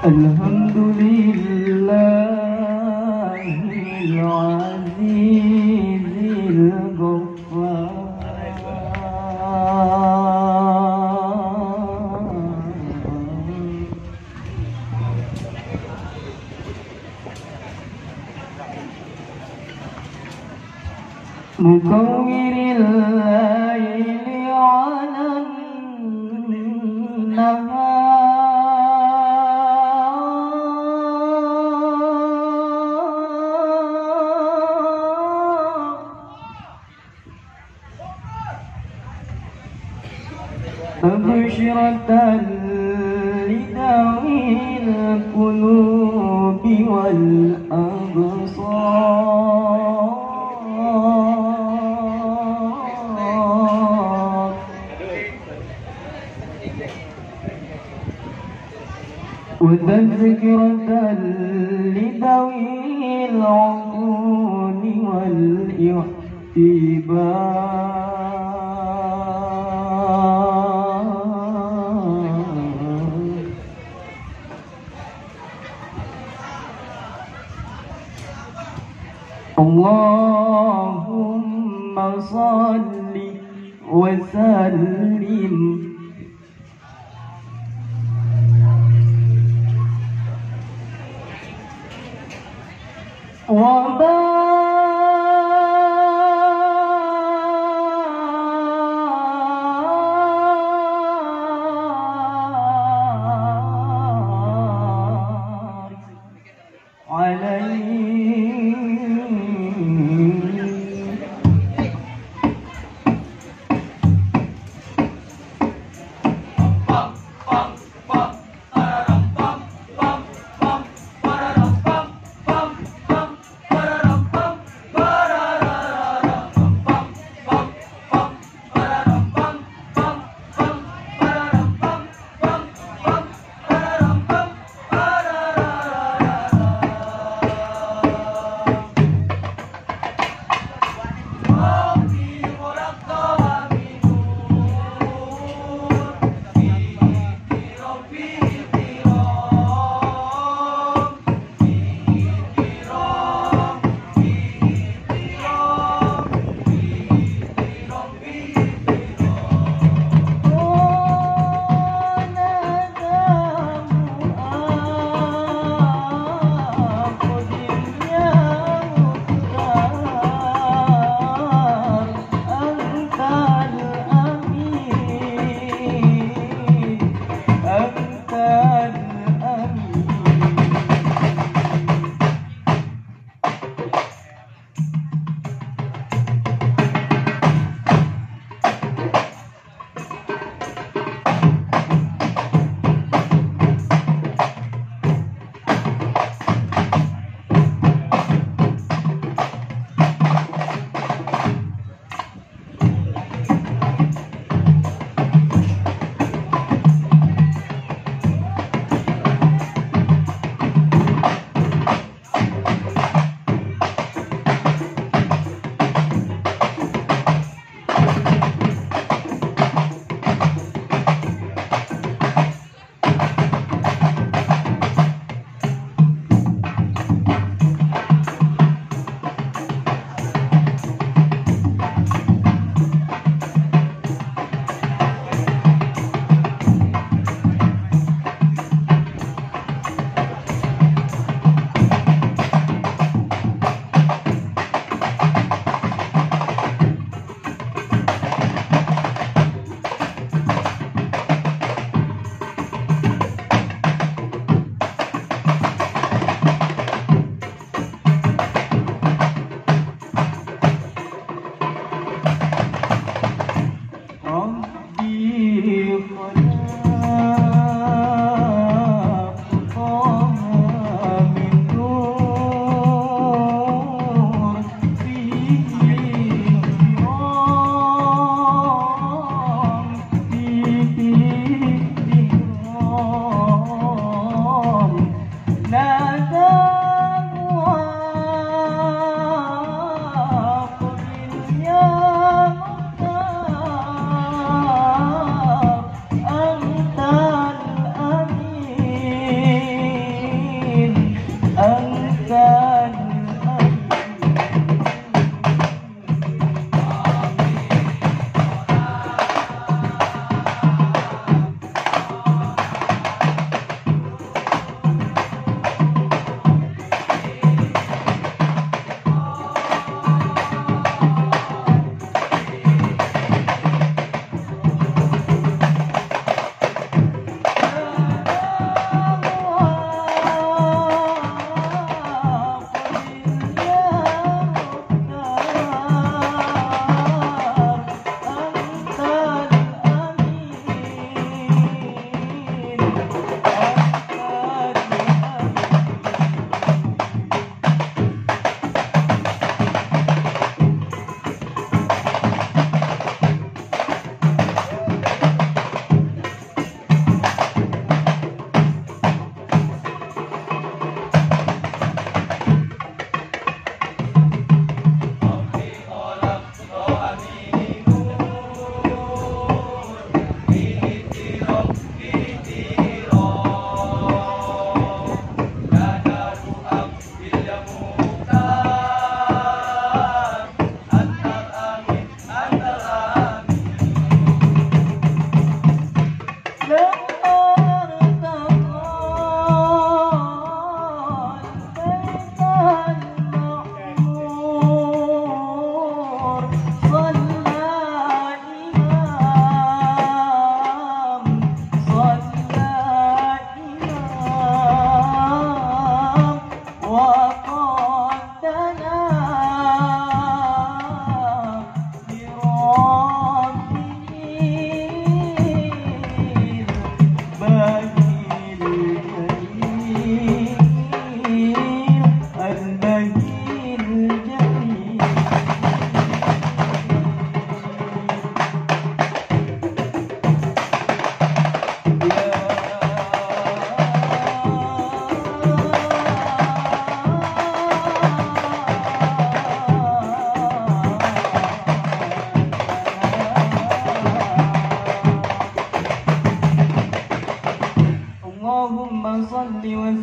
الحمد لله العزيز الغفار، مكور الليل على النهار، مبشرة لذوي القلوب والأبصار، وتذكرة لذوي العقول والاعتبار. اللهم صل وسلم وبارك عليه.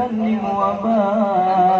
وسلم وبارك.